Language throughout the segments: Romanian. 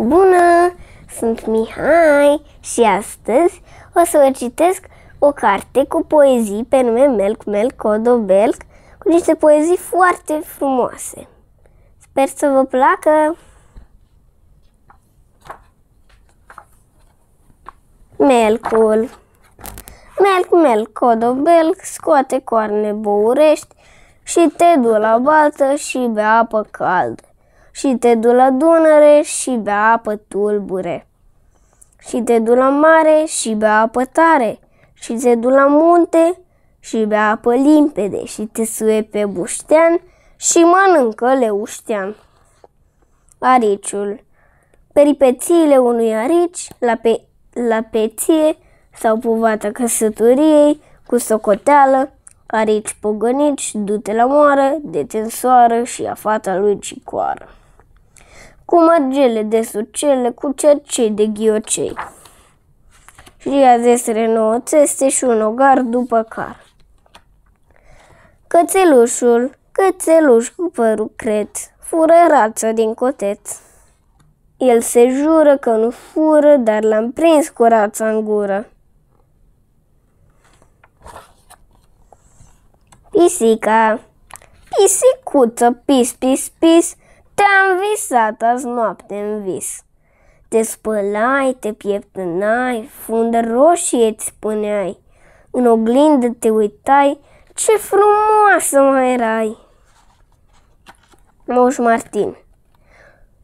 Bună! Sunt Mihai și astăzi o să vă citesc o carte cu poezii pe nume Melc, Melc, Odo, Belc, cu niște poezii foarte frumoase. Sper să vă placă! Melcul. Melc, melc, odo, belc, scoate coarne băurești și te du la baltă și bea apă caldă. Și te du la Dunăre și bea apă tulbure. Și te du la mare și bea apă tare. Și te du la munte și bea apă limpede. Și te suie pe buștean și mănâncă leuștean. Ariciul. Peripețiile unui arici la peție sau povata căsătoriei cu socoteală. Arici pogănici, du-te la moară, de-te în soară și a fata lui cicoară. Cu mărgele de sucele, cu cercei de ghiocei. Și a zesre nouă țeste și un ogar după car. Cățelușul, cățeluș cu părul cret, fură rață din coteț. El se jură că nu fură, dar l-am prins cu rața în gură. Pisica. Pisicuță, pis, pis, pis, te-am visat azi noapte în vis. Te spălai, te pieptănai, fundă roșie îți spuneai. În oglindă te uitai, ce frumoasă mai erai. Moș Martin.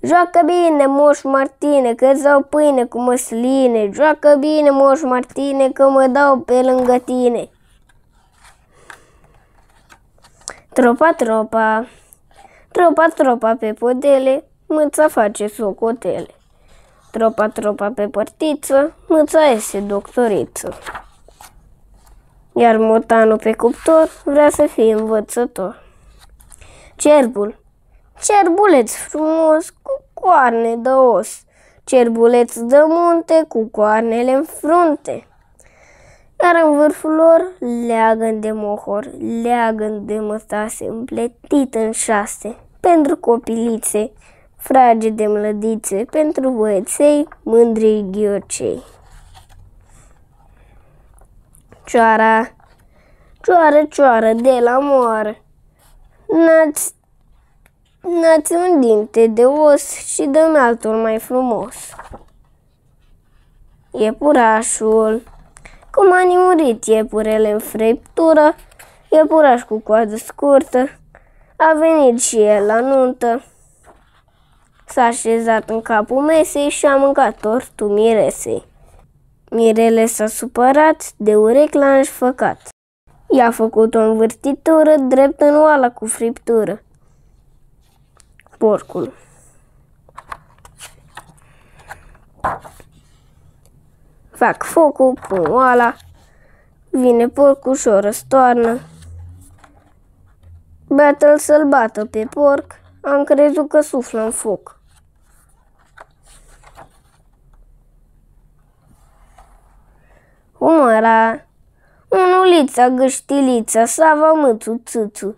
Joacă bine, Moș Martine, că-ți dau pâine cu măsline. Joacă bine, Moș Martine, că mă dau pe lângă tine. Tropa, tropa, tropa, tropa pe podele, mâța face socotele. Tropa, tropa pe părtiță, mâța este doctoriță. Iar motanul pe cuptor vrea să fie învățător. Cerbul, cerbuleț frumos, cu coarne de os. Cerbuleț de munte, cu coarnele în frunte. Iar în vârful lor, leagăn de mohor, leagăn de mătase, împletit în șase, pentru copilițe, frage de mlădițe, pentru băieței, mândrii ghiocei. Cioara, cioară, cioară, de la moară, n-ați un dinte de os și dă-mi altul mai frumos. Iepurașul. Cum a nimurit iepurele în friptură, iepuraș cu coadă scurtă, a venit și el la nuntă. S-a așezat în capul mesei și a mâncat tortul miresei. Mirele s-a supărat, de urechi l-a înșfăcat. I-a făcut o învârtitură drept în oala cu friptură. Porcul. Fac focul, pun oala, vine porcul și o răstoarnă. Bată-l să-l bată pe porc, am crezut că suflă în foc. Umăra, unulița, gâștilița, sava, mâțu, țâțu,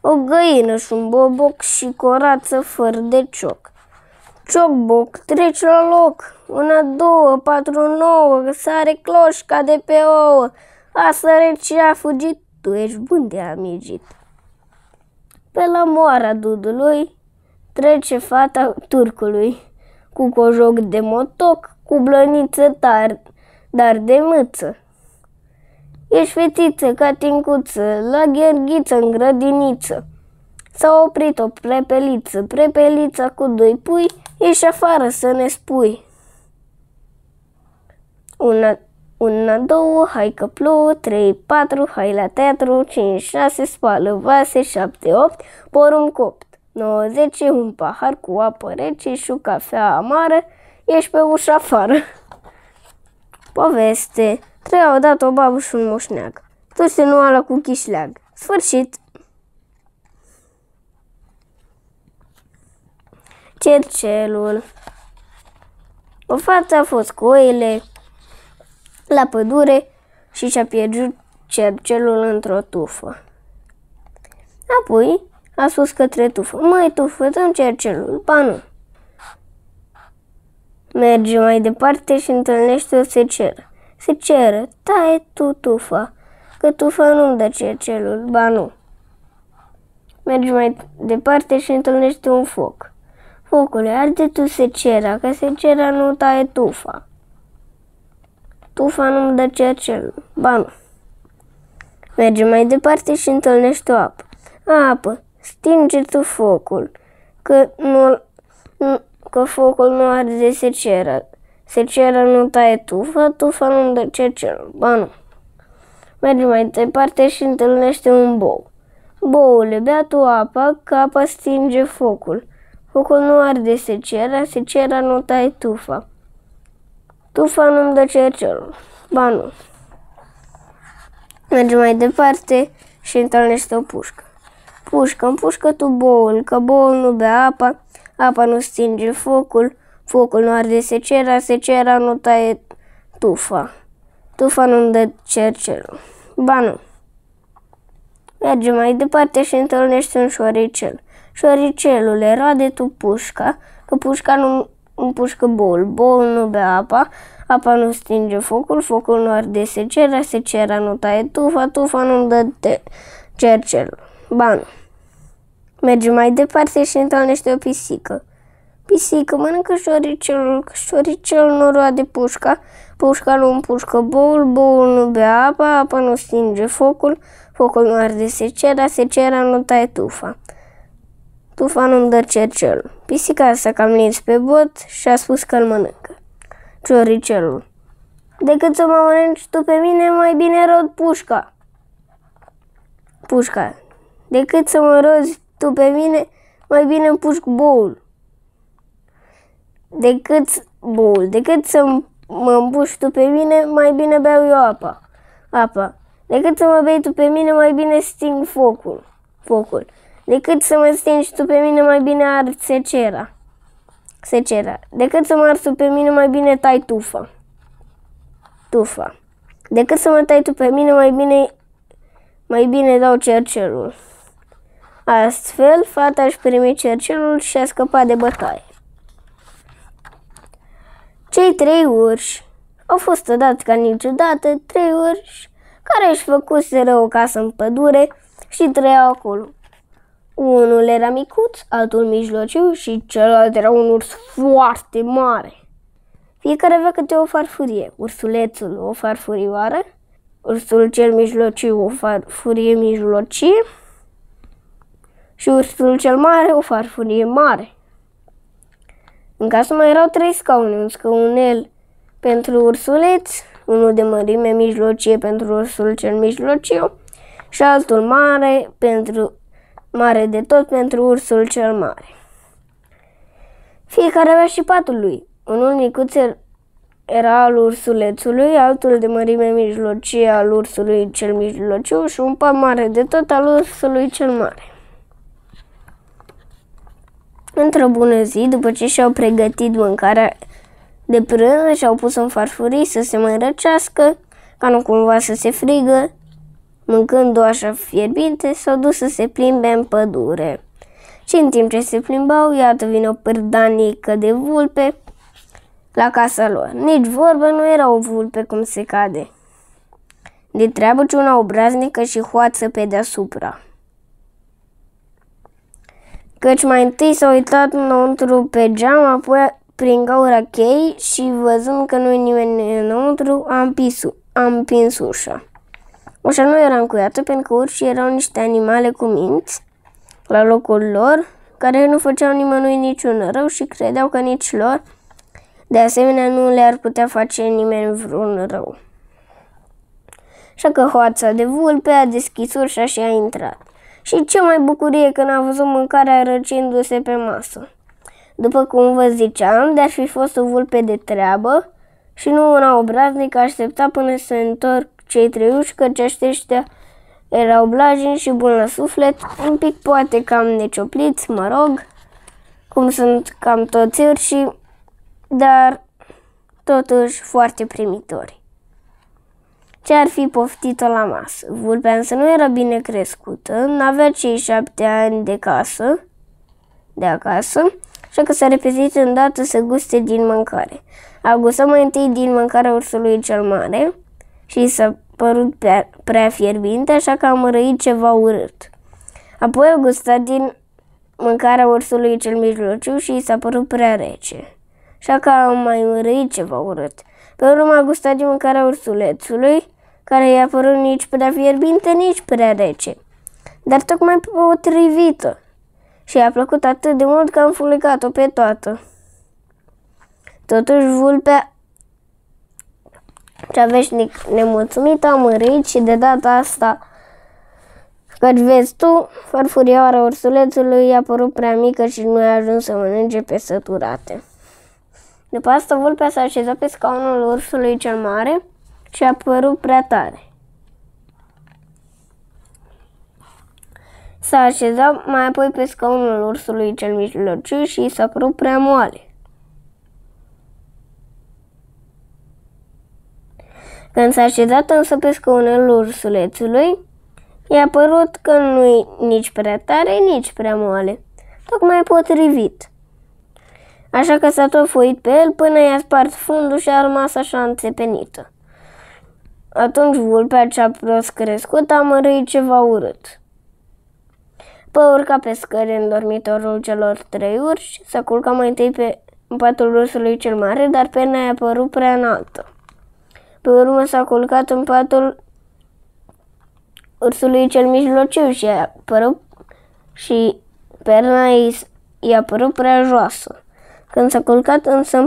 o găină și un boboc și corață fără de cioc. Ciocboc, treci la loc, una, două, patru, nouă, sare cloșca de pe ouă, a sărit și a fugit, tu ești bun de amigit. Pe la moara dudului trece fata turcului, cu cojoc de motoc, cu blăniță tare, dar de mâță. Ești fetiță ca tincuță, la gherghiță în grădiniță. S-a oprit o prepeliță, prepelița cu doi pui, ieși afară să ne spui. Una, două, hai că plouă, trei, patru, hai la teatru, cinci, șase, spală vase, șapte, opt, porumb copt, nouă, zece, un pahar cu apă rece și o cafea amară, ieși pe ușa afară. Poveste. Trăia odată o babă și un moșneag, toți în oală cu chișleag. Sfârșit! Cercelul. O fată a fost cu oile la pădure și și-a pierdut cercelul într-o tufă. Apoi a spus către tufă: măi tufă, dă-mi cercelul. Ba nu. Merge mai departe și întâlnești o seceră. Seceră, taie tu tufa, că tufa nu-mi dă cercelul, ba nu. Mergi mai departe și întâlnești un foc. Focule, arde tu secera, că secera nu taie tufa. Tufa nu-mi dă cercelul, ba nu. Mergi mai departe și întâlnești o apă. Apă, stinge tu focul, că focul nu arde secera. Secera nu taie tufa, tufa nu-mi dă cercelul, ba nu. Mergi mai departe și întâlnește un bou. Boule, bea tu apa, că apa stinge focul. Focul nu arde secera, secera nu taie tufa. Tufa nu-mi dă cercelul, ba nu. Mergi mai departe și întâlnește o pușcă. Pușcă, împușcă tu boul, că boul nu bea apa, apa nu stinge focul, focul nu arde secera, secera nu taie tufa. Tufa nu-mi dă cercelul, ba nu. Merge mai departe și întâlnești un șoricel. Șoricelule, roade tu pușca, că pușca nu împușcă boul, boul nu bea apa, apa nu stinge focul, focul nu arde secera, secera nu taie tufa, tufa nu-mi dă cercelul, ba nu. Merge mai departe și întâlnești o pisică. Pisică, mănâncă șoricelul, că șoricelul nu roade pușca, pușca nu împușcă boul, boul nu bea apa, apa nu stinge focul, focul nu arde secera, secera nu taie tufa. Tufa nu-mi dă cercelul. Pisica s-a cam lins pe bot și a spus că îl mănâncă. Șoricelul, decât să mă mănânci tu pe mine, mai bine rod pușca. Pușca, decât să mă rozi tu pe mine, mai bine împușc boul. Decât să mă împuși tu pe mine, mai bine beau eu apa. Apa. Decât să mă bei tu pe mine, mai bine sting focul. Focul. Decât să mă stingi tu pe mine, mai bine ard secera. Secera. Decât să mă arzi tu pe mine, mai bine tai tufa. Tufa. Decât să mă tai tu pe mine, mai bine dau cercelul. Astfel, fata își primi cercelul și a scăpat de bătaie. Cei trei urși au fost odată ca niciodată trei urși care își făcuseră o casă în pădure și trăiau acolo. Unul era micuț, altul mijlociu și celălalt era un urs foarte mare. Fiecare avea câte o farfurie, ursulețul o farfurioară, ursul cel mijlociu o farfurie mijlocie și ursul cel mare o farfurie mare. În casă mai erau trei scaune, un scaunel pentru ursuleț, unul de mărime mijlocie pentru ursul cel mijlociu și altul mare, mare de tot pentru ursul cel mare. Fiecare avea și patul lui. Unul micuț era al ursulețului, altul de mărime mijlocie al ursului cel mijlociu și un pat mare de tot al ursului cel mare. Într-o bună zi, după ce și-au pregătit mâncarea de prânz, și-au pus în farfurii să se mai răcească, ca nu cumva să se frigă, mâncând-o așa fierbinte, s-au dus să se plimbe în pădure. Și în timp ce se plimbau, iată vine o pârdanică de vulpe la casa lor. Nici vorbă, nu era o vulpe cum se cade. De treabă, ci una obraznică și hoață pe deasupra. Căci mai întâi s-au uitat înăuntru pe geam, apoi prin gaura cheii și văzând că nu-i nimeni înăuntru, a împins ușa. Ușa nu era încuiată pentru că urșii erau niște animale cu minți la locul lor, care nu făceau nimănui niciun rău și credeau că nici lor, de asemenea, nu le-ar putea face nimeni vreun rău. Așa că hoața de vulpe a deschis ușa și a intrat. Și ce mai bucurie când a văzut mâncarea răcindu-se pe masă. După cum vă ziceam, de-ar fi fost o vulpe de treabă și nu una obraznică, aștepta până se întorc cei trei urși, căci aceștia erau blajini și buni la suflet, un pic poate cam neciopliți, mă rog, cum sunt cam toți urși, dar totuși foarte primitori. Ce ar fi poftit-o la masă? Vulpea însă nu era bine crescută, n-avea cei 7 ani de acasă așa că s-a repezit îndată să guste din mâncare. A gustat mai întâi din mâncarea ursului cel mare și i s-a părut prea fierbinte, așa că a mărăit ceva urât. Apoi a gustat din mâncarea ursului cel mijlociu și i s-a părut prea rece, așa că a mai mărăit ceva urât. Pe urmă a gustat din mâncarea ursulețului, care i-a părut nici prea fierbinte, nici prea rece, dar tocmai potrivită, și i-a plăcut atât de mult că a înfulecat-o pe toată. Totuși, vulpea, cea veșnic nemulțumită, a mârâit și de data asta, căci vezi tu, farfurioara ursulețului i-a părut prea mică și nu a ajuns să mănânce pe săturate. După asta, vulpea s-a așezat pe scaunul ursului cel mare și a părut prea tare. S-a așezat mai apoi pe scaunul ursului cel mijlociu și i s-a părut prea moale. Când s-a așezat însă pe scaunul ursulețului, i-a părut că nu-i nici prea tare, nici prea moale, tocmai potrivit. Așa că s-a tot foit pe el până i-a spart fundul și a rămas așa înțepenită. Atunci vulpea cea prost crescută a mărâit ceva urât. Apoi urca pe scări în dormitorul celor trei urși, s-a culcat mai întâi pe patul ursului cel mare, dar pena i-a părut prea înaltă. Pe urmă s-a culcat în patul ursului cel mijlociu și perna i-a părut prea joasă. Când s-a culcat însă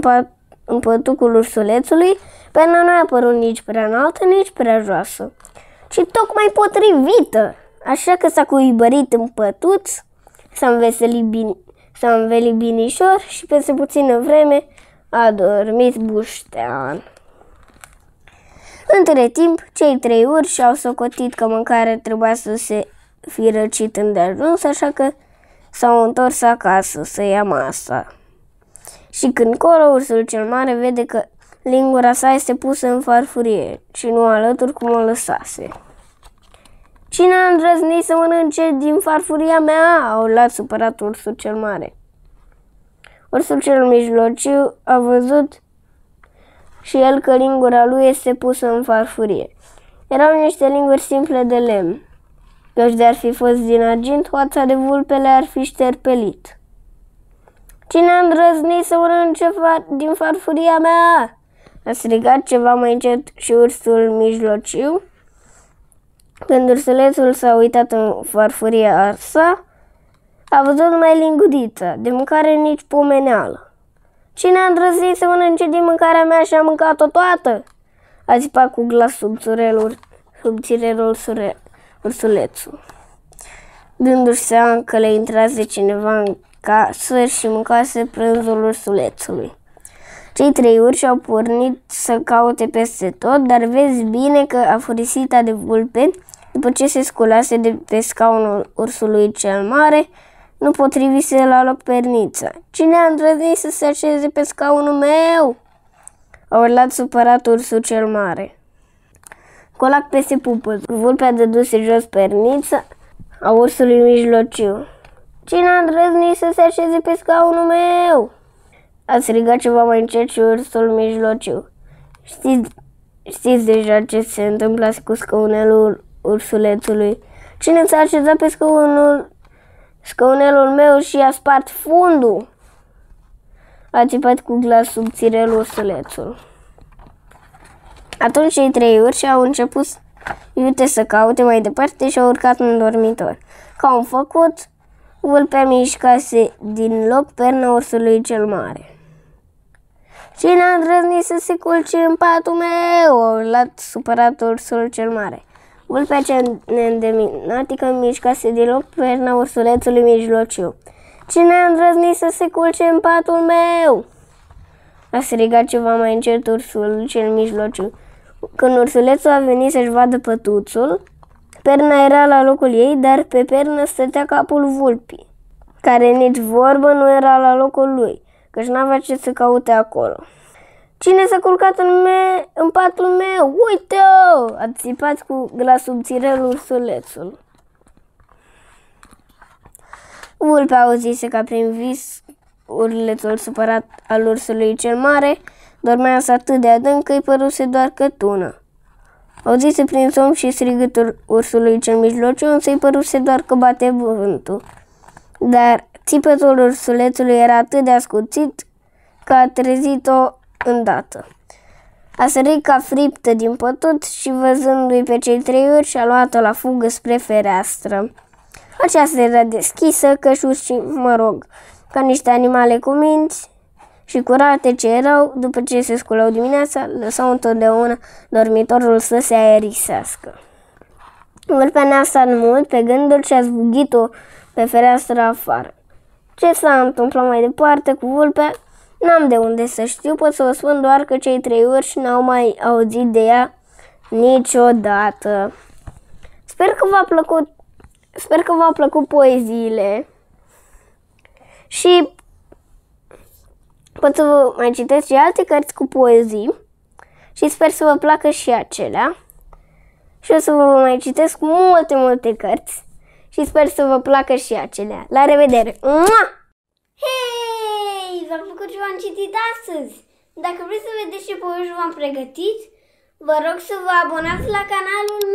în pătucul ursulețului, perna nu i-a părut nici prea înaltă, nici prea joasă, ci tocmai potrivită. Așa că s-a cuibărit în pătuț, s-a învelit binișor și peste puțină vreme a dormit buștean. Între timp, cei trei urși au socotit că mâncarea trebuia să se fi răcit îndeajuns, așa că s-au întors acasă să ia masa. Și când colo, ursul cel mare vede că lingura sa este pusă în farfurie și nu alături cum o lăsase. Cine a îndrăznit să mănânce din farfuria mea?" au luat supărat ursul cel mare. Ursul cel mijlociu a văzut și el că lingura lui este pusă în farfurie. Erau niște linguri simple de lemn, căci de-ar fi fost din argint, hoața de vulpe le-ar fi șterpelit. Cine a îndrăznit să mănânce din farfuria mea?" a strigat ceva mai încet și ursul mijlociu. Când ursulețul s-a uitat în farfuria arsa, a văzut numai lingurița, de mâncare nici pomeneală. Cine a îndrăznit să mănânce din mâncarea mea și a mâncat-o toată?" a țipat cu glas subțirelul ursulețul, dându-și seama că le intrase cineva în casă și mâncase prânzul ursulețului. Cei trei urși au pornit să caute peste tot, dar vezi bine că afurisita de vulpe, după ce se sculase de pe scaunul ursului cel mare, nu potrivise la loc pernița. Cine a îndrăznit să se așeze pe scaunul meu?" a urlat supărat ursul cel mare. Colac peste pupă, vulpea dăduse jos pernița a ursului mijlociu. Cine a îndrăznit să se așeze pe scaunul meu?" a strigat ceva mai încet și ursul mijlociu. Știți deja ce se întâmpla cu scaunelul ursulețului. Cine s-a așezat pe scaunelul meu și i-a spart fundul?" a țipat cu glas subțirel ursulețul. Atunci cei trei urși au început iute să caute mai departe și au urcat în dormitor. Ca un făcut, vulpea mișcase din loc perna ursului cel mare. "Cine a îndrăznit să se culce în patul meu?" a urlat supărat ursul cel mare. Vulpea cea neîndeminatică mișcase din loc perna ursulețului mijlociu. "Cine a îndrăznit să se culce în patul meu?" a strigat ceva mai încet ursul cel mijlociu. Când ursulețul a venit să-și vadă pătuțul, perna era la locul ei, dar pe pernă stătea capul vulpii, care nici vorbă nu era la locul lui, căci n-avea ce să caute acolo. "Cine s-a culcat în patul meu? Uite-o!" a țipat cu glas subțirel ursulețul. Vulpea auzise ca prin vis urlețul supărat al ursului cel mare, dormea însă atât de adânc că îi păruse doar cătună. Auzise prin somn și strigătul ursului cel mijlociu, însă îi păruse doar că bate vântul. Dar țipătul ursulețului era atât de ascuțit că a trezit-o îndată. A sărit ca friptă din pătut și, văzându-i pe cei trei urși, a luat-o la fugă spre fereastră. Aceasta era deschisă, căci urșii, mă rog, ca niște animale cu minți și curate ce erau, după ce se sculau dimineața, lăsau întotdeauna dormitorul să se aerisească. Vulcanea s-a înmult pe gânduri și a zbughit-o pe fereastră afară. Ce s-a întâmplat mai departe cu vulpea? N-am de unde să știu, pot să vă spun doar că cei trei urși n-au mai auzit de ea niciodată. Sper că v-a plăcut poeziile. Și pot să vă mai citesc și alte cărți cu poezii și sper să vă placă și acelea. Și o să vă mai citesc multe cărți și sper să vă placă și acelea. La revedere! Mua! Hei! V-am făcut și v-am citit astăzi! Dacă vreți să vedeți ce povești v-am pregătit, vă rog să vă abonați la canalul